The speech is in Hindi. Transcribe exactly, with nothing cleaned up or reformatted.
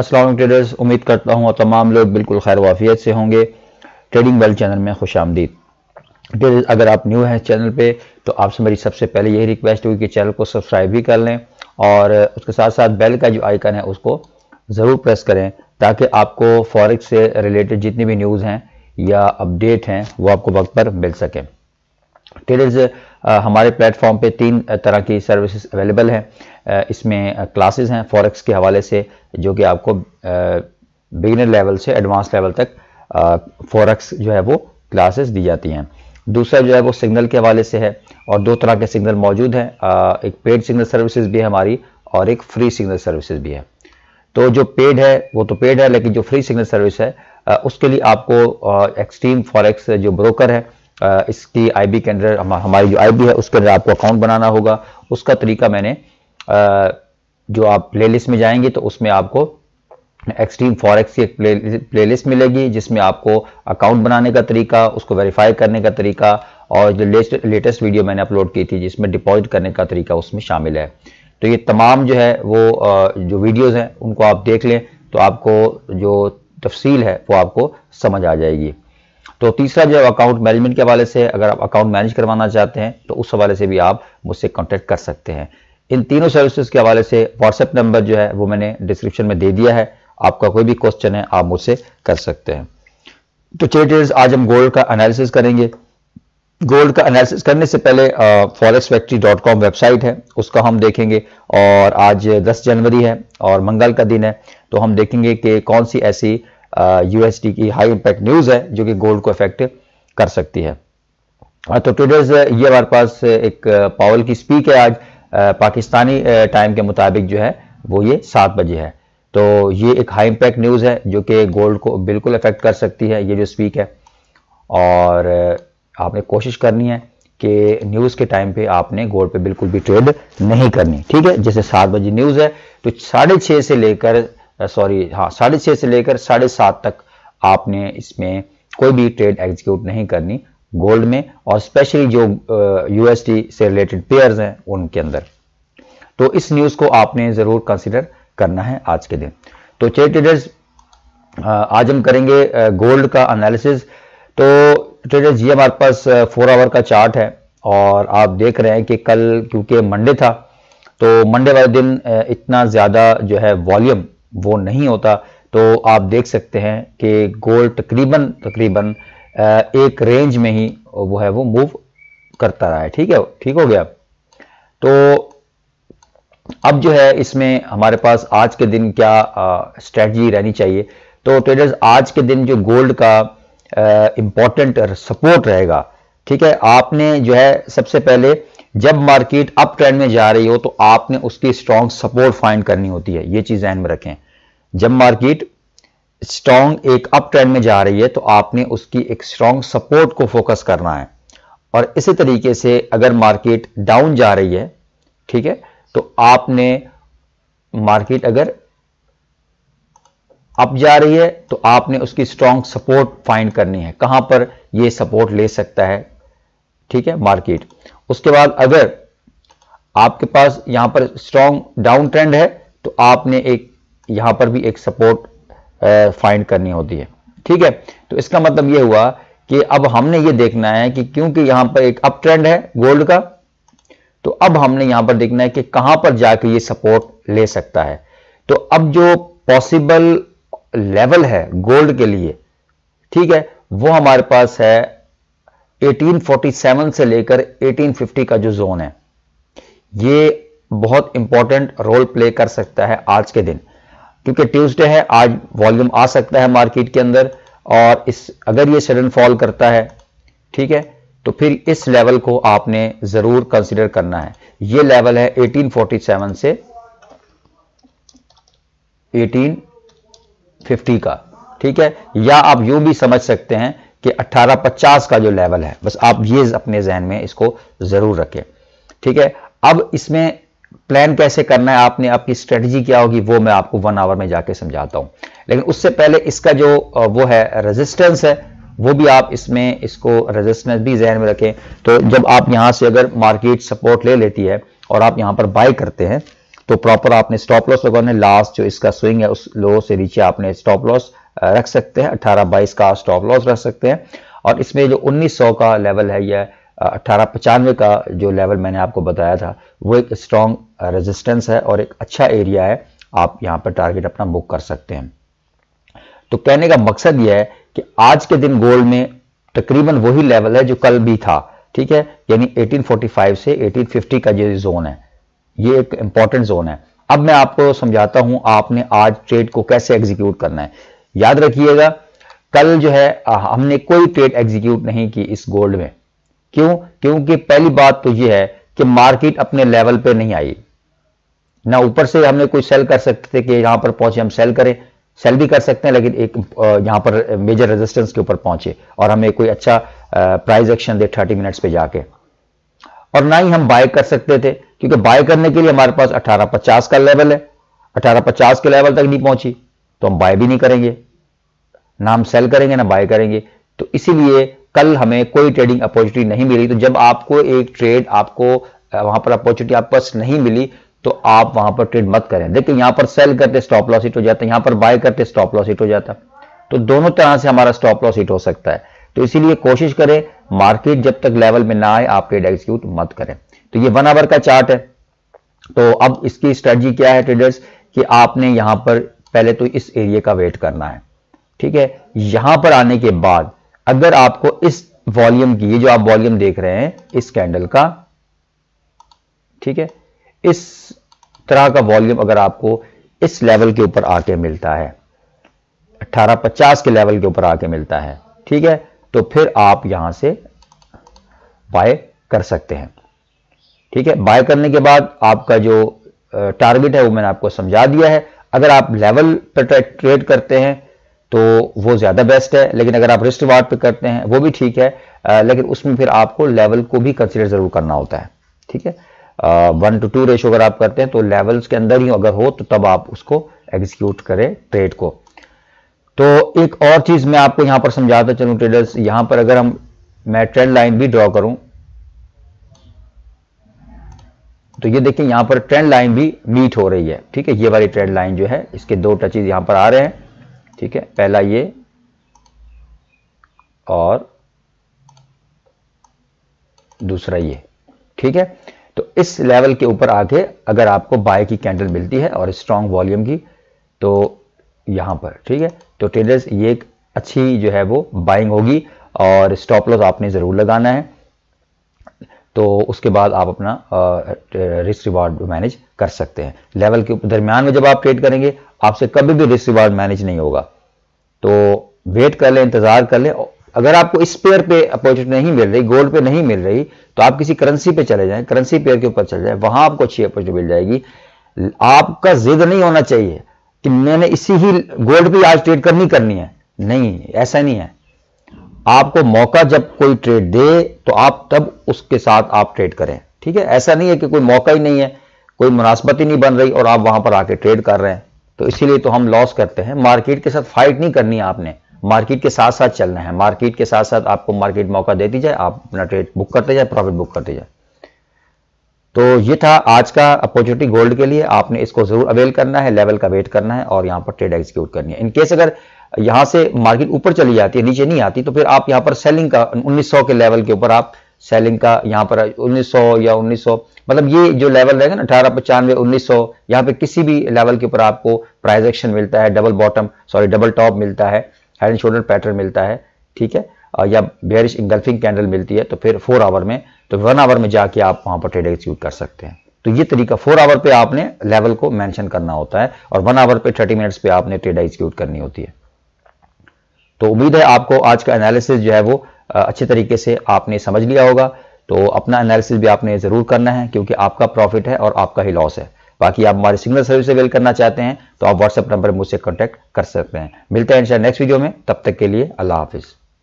अस्सलाम वालेकुम ट्रेडर्स, उम्मीद करता हूँ और तमाम लोग बिल्कुल खैर वाफियत से होंगे। ट्रेडिंग वेल चैनल में खुश आमदीद। ट्रेडर्स, अगर आप न्यू हैं चैनल पे तो आपसे मेरी सबसे पहले यही रिक्वेस्ट होगी कि चैनल को सब्सक्राइब भी कर लें और उसके साथ साथ बेल का जो आइकन है उसको ज़रूर प्रेस करें ताकि आपको फॉरेक्स से रिलेटेड जितनी भी न्यूज़ हैं या अपडेट हैं वो आपको वक्त पर मिल सकें। ट्रेडर्स, हमारे प्लेटफॉर्म पे तीन तरह की सर्विसेज अवेलेबल हैं। इसमें क्लासेस हैं फॉरेक्स के हवाले से जो कि आपको बिगिनर लेवल से एडवांस लेवल तक फॉरेक्स जो है वो क्लासेस दी जाती हैं। दूसरा जो है वो सिग्नल के हवाले से है और दो तरह के सिग्नल मौजूद हैं, एक पेड सिग्नल सर्विसेज भी है हमारी और एक फ्री सिग्नल सर्विसेज भी है। तो जो पेड है वो तो पेड है, लेकिन जो फ्री सिग्नल सर्विस है उसके लिए आपको एक्सट्रीम फॉरेक्स जो ब्रोकर है इसकी आईबी के अंदर हमारी जो आईबी है उसके अंदर आपको अकाउंट बनाना होगा। उसका तरीका मैंने जो आप प्लेलिस्ट में जाएंगे तो उसमें आपको एक्सट्रीम फॉरेक्स की एक प्लेलिस्ट मिलेगी जिसमें आपको अकाउंट बनाने का तरीका, उसको वेरीफाई करने का तरीका और जो लेटेस्ट लेटेस्ट वीडियो मैंने अपलोड की थी जिसमें डिपॉजिट करने का तरीका उसमें शामिल है। तो ये तमाम जो है वो जो वीडियोज़ हैं उनको आप देख लें तो आपको जो तफसील है वो आपको समझ आ जाएगी। तो तीसरा जो अकाउंट मैनेजमेंट के हवाले से, अगर आप अकाउंट मैनेज करवाना चाहते हैं तो उस हवाले से भी आप मुझसे कांटेक्ट कर सकते हैं। इन तीनों सर्विसेज के हवाले से व्हाट्सएप नंबर जो है वो मैंने डिस्क्रिप्शन में दे दिया है, आपका कोई भी क्वेश्चन है आप मुझसे कर सकते हैं। तो चलिए ट्रेडर्स, आज हम गोल्ड का एनालिसिस करेंगे। गोल्ड का एनालिसिस करने से पहले forex factory dot com website है उसका हम देखेंगे और आज दस जनवरी है और मंगल का दिन है तो हम देखेंगे कि कौन सी ऐसी यूएसडी uh, की हाई इंपैक्ट न्यूज़ है जो कि गोल्ड को अफेक्ट कर सकती है। तो ट्रेडर्स, ये हमारे पास एक पावल की स्पीक है आज आ, पाकिस्तानी टाइम के मुताबिक जो है वो ये सात बजे है। तो ये एक हाई इंपैक्ट न्यूज़ है जो कि गोल्ड को बिल्कुल अफेक्ट कर सकती है, ये जो स्पीक है। और आपने कोशिश करनी है कि न्यूज़ के टाइम पे आपने गोल्ड पे बिल्कुल भी ट्रेड नहीं करनी, ठीक है। जैसे सात बजे न्यूज़ है तो साढ़े छः से लेकर सॉरी हाँ साढ़े छः से लेकर साढ़े सात तक आपने इसमें कोई भी ट्रेड एग्जीक्यूट नहीं करनी गोल्ड में, और स्पेशली जो यूएसडी से रिलेटेड पेयर्स हैं उनके अंदर। तो इस न्यूज़ को आपने ज़रूर कंसिडर करना है आज के दिन। तो चलिए ट्रेडर्स, आज हम करेंगे गोल्ड का एनालिसिस। तो ट्रेडर्स, ये हमारे पास फोर आवर का चार्ट है और आप देख रहे हैं कि कल क्योंकि मंडे था तो मंडे वाले दिन इतना ज़्यादा जो है वॉल्यूम वो नहीं होता। तो आप देख सकते हैं कि गोल्ड तकरीबन तकरीबन एक रेंज में ही वो है वो मूव करता रहा है, ठीक है, ठीक हो गया। तो अब जो है इसमें हमारे पास आज के दिन क्या स्ट्रेटजी रहनी चाहिए। तो ट्रेडर्स, आज के दिन जो गोल्ड का इम्पोर्टेंट सपोर्ट रहेगा, ठीक है, आपने जो है सबसे पहले जब मार्केट अप ट्रेंड में जा रही हो तो आपने उसकी स्ट्रॉन्ग सपोर्ट फाइंड करनी होती है, ये चीज़ ध्यान में रखें। जब मार्केट स्ट्रॉन्ग एक अप ट्रेंड में जा रही है तो आपने उसकी एक स्ट्रॉन्ग सपोर्ट को फोकस करना है। और इसी तरीके से अगर मार्केट डाउन जा रही है, ठीक है, तो आपने मार्केट अगर अप जा रही है तो आपने उसकी स्ट्रॉन्ग सपोर्ट फाइंड करनी है, कहाँ पर यह सपोर्ट ले सकता है, ठीक है, मार्केट। उसके बाद अगर आपके पास यहां पर स्ट्रॉन्ग डाउन ट्रेंड है तो आपने एक यहां पर भी एक सपोर्ट फाइंड करनी होती है, ठीक है। तो इसका मतलब यह हुआ कि अब हमने ये देखना है कि क्योंकि यहां पर एक अप ट्रेंड है गोल्ड का तो अब हमने यहां पर देखना है कि कहां पर जाकर ये सपोर्ट ले सकता है। तो अब जो पॉसिबल लेवल है गोल्ड के लिए, ठीक है, वो हमारे पास है अठारह सौ सैंतालीस से लेकर अठारह सौ पचास का जो जोन है, ये बहुत इंपॉर्टेंट रोल प्ले कर सकता है आज के दिन क्योंकि ट्यूसडे है। आज वॉल्यूम आ सकता है मार्केट के अंदर और इस अगर ये सडन फॉल करता है, ठीक है, तो फिर इस लेवल को आपने जरूर कंसीडर करना है। ये लेवल है अठारह सौ सैंतालीस से अठारह सौ पचास का, ठीक है, या आप यूं भी समझ सकते हैं कि अठारह सौ पचास का जो लेवल है। बस आप ये अपने जहन में इसको ज़रूर रखें, ठीक है। अब इसमें प्लान कैसे करना है, आपने आपकी स्ट्रेटजी क्या होगी वो मैं आपको वन आवर में जाके समझाता हूँ, लेकिन उससे पहले इसका जो वो है रेजिस्टेंस है वो भी आप इसमें इसको रेजिस्टेंस भी जहन में रखें। तो जब आप यहाँ से अगर मार्केट सपोर्ट ले लेती है और आप यहाँ पर बाय करते हैं तो प्रॉपर आपने स्टॉप लॉस लगाने, लास्ट जो इसका स्विंग है उस लो से नीचे आपने स्टॉप लॉस रख सकते हैं, अठारह बाईस का स्टॉप लॉस रख सकते हैं। और इसमें जो उन्नीस सौ का लेवल है, यह अठारह पचानवे का जो लेवल मैंने आपको बताया था वो एक स्ट्रांग रेजिस्टेंस है और एक अच्छा एरिया है, आप यहाँ पर टारगेट अपना बुक कर सकते हैं। तो कहने का मकसद यह है कि आज के दिन गोल्ड में तकरीबन वही लेवल है जो कल भी था, ठीक है, यानी अठारह सौ पैंतालीस से अठारह सौ पचास का जो जोन है ये एक इंपॉर्टेंट जोन है। अब मैं आपको समझाता हूं आपने आज ट्रेड को कैसे एग्जीक्यूट करना है। याद रखिएगा कल जो है हमने कोई ट्रेड एग्जीक्यूट नहीं की इस गोल्ड में, क्यों? क्योंकि पहली बात तो ये है कि मार्केट अपने लेवल पे नहीं आई, ना ऊपर से हमने कोई सेल कर सकते थे कि यहां पर पहुंचे हम सेल करें, सेल भी कर सकते हैं लेकिन एक यहां पर मेजर रेजिस्टेंस के ऊपर पहुंचे और हमें कोई अच्छा प्राइस एक्शन दे थर्टी मिनट्स पे जाके, और ना ही हम बाय कर सकते थे क्योंकि बाय करने के लिए हमारे पास अठारह पचास का लेवल है, अठारह पचास के लेवल तक नहीं पहुंची तो हम बाय भी नहीं करेंगे, ना हम सेल करेंगे, ना बाय करेंगे। तो इसीलिए कल हमें कोई ट्रेडिंग अपॉर्चुनिटी नहीं मिली। तो जब आपको एक ट्रेड आपको वहां पर अपॉर्चुनिटी आपके पास नहीं मिली तो आप वहां पर ट्रेड मत करें। देखिए यहां पर सेल करते स्टॉप लॉस हिट हो जाता, यहां पर बाय करते स्टॉप लॉस हिट हो जाता, तो दोनों तरह से हमारा स्टॉप लॉस हिट हो सकता है। तो इसीलिए कोशिश करें मार्केट जब तक लेवल में ना आए आप ट्रेड एग्जीक्यूट मत करें। तो ये वन आवर का चार्ट है। तो अब इसकी स्ट्रेटजी क्या है ट्रेडर्स कि आपने यहां पर पहले तो इस एरिया का वेट करना है, ठीक है, यहां पर आने के बाद अगर आपको इस वॉल्यूम की, ये जो आप वॉल्यूम देख रहे हैं इस कैंडल का, ठीक है, इस तरह का वॉल्यूम अगर आपको इस लेवल के ऊपर आके मिलता है, अठारह पचास के लेवल के ऊपर आके मिलता है, ठीक है, तो फिर आप यहां से बाय कर सकते हैं, ठीक है। बाय करने के बाद आपका जो टारगेट है वो मैंने आपको समझा दिया है। अगर आप लेवल पर ट्रेड करते हैं तो वो ज्यादा बेस्ट है, लेकिन अगर आप रिस्क रिवार्ड पे करते हैं वो भी ठीक है, लेकिन उसमें फिर आपको लेवल को भी कंसिडर जरूर करना होता है, ठीक है। वन टू टू रेशो अगर आप करते हैं तो लेवल्स के अंदर ही अगर हो तो तब आप उसको एग्जीक्यूट करें ट्रेड को। तो एक और चीज मैं आपको यहां पर समझाता चलूं ट्रेडर्स, यहां पर अगर हम मैं ट्रेंड लाइन भी ड्रॉ करूं तो ये देखिए यहां पर ट्रेंड लाइन भी मीट हो रही है, ठीक है, ये वाली ट्रेंड लाइन जो है इसके दो टचेस यहां पर आ रहे हैं, ठीक है, पहला ये और दूसरा ये, ठीक है। तो इस लेवल के ऊपर आके अगर आपको बाय की कैंडल मिलती है और स्ट्रांग वॉल्यूम की तो यहां पर, ठीक है, तो ट्रेडर्स ये एक अच्छी जो है वो बाइंग होगी और स्टॉप लॉस आपने जरूर लगाना है। तो उसके बाद आप अपना रिस्क रिवार्ड मैनेज कर सकते हैं। लेवल के दरमियान में जब आप ट्रेड करेंगे आपसे कभी भी रिस्क रिवार्ड मैनेज नहीं होगा, तो वेट कर लें, इंतजार कर लें। अगर आपको इस पेयर पे अपॉर्चुनिटी नहीं मिल रही, गोल्ड पे नहीं मिल रही, तो आप किसी करेंसी पे चले जाएं, करेंसी पेयर के ऊपर चले जाएं, वहां आपको अच्छी अपॉर्चुनिटी मिल जाएगी। आपका जिद नहीं होना चाहिए कि मैंने इसी ही गोल्ड पे आज ट्रेड करनी करनी है, नहीं, ऐसा नहीं है। आपको मौका जब कोई ट्रेड दे तो आप तब उसके साथ आप ट्रेड करें, ठीक है। ऐसा नहीं है कि कोई मौका ही नहीं है, कोई मुनासबत ही नहीं बन रही और आप वहां पर आके ट्रेड कर रहे हैं, तो इसीलिए तो हम लॉस करते हैं। मार्केट के साथ फाइट नहीं करनी है, आपने मार्केट के साथ साथ चलना है, मार्केट के साथ साथ आपको मार्केट मौका देती जाए, आप अपना ट्रेड बुक करते जाए, प्रॉफिट बुक करते जाए। तो ये था आज का अपॉर्चुनिटी गोल्ड के लिए, आपने इसको जरूर अवेल करना है, लेवल का वेट करना है और यहाँ पर ट्रेड एग्जीक्यूट करनी है। इनकेस अगर यहाँ से मार्केट ऊपर चली जाती है, नीचे नहीं आती, तो फिर आप यहाँ पर सेलिंग का उन्नीस सौ के लेवल के ऊपर आप सेलिंग का यहाँ पर उन्नीस सौ या उन्नीस सौ, मतलब ये जो लेवल रहेगा ना अठारह पचानवे उन्नीस सौ यहाँ पे किसी भी लेवल के ऊपर आपको प्राइस एक्शन मिलता है, double bottom sorry double top मिलता है, हेड एंड शोल्डर पैटर्न मिलता है, ठीक है, या बेयरिश इंगल्फिंग कैंडल मिलती है, तो फिर फोर आवर में तो वन आवर में जाके आप वहां पर ट्रेड एग्जीक्यूट कर सकते हैं। तो ये तरीका फोर आवर पे आपने लेवल को मेंशन करना होता है और वन आवर पे थर्टी मिनट्स पे आपने ट्रेड एग्जीक्यूट करनी होती है। तो उम्मीद है आपको आज का एनालिसिस जो है वो अच्छे तरीके से आपने समझ लिया होगा। तो अपना एनालिसिस भी आपने जरूर करना है क्योंकि आपका प्रॉफिट है और आपका ही लॉस है। बाकी आप हमारी सिग्नल सर्विस अवेल करना चाहते हैं तो आप व्हाट्सएप नंबर मुझसे कॉन्टैक्ट कर सकते हैं। मिलते हैं इंशाल्लाह नेक्स्ट वीडियो में, तब तक के लिए अल्लाह हाफिज़।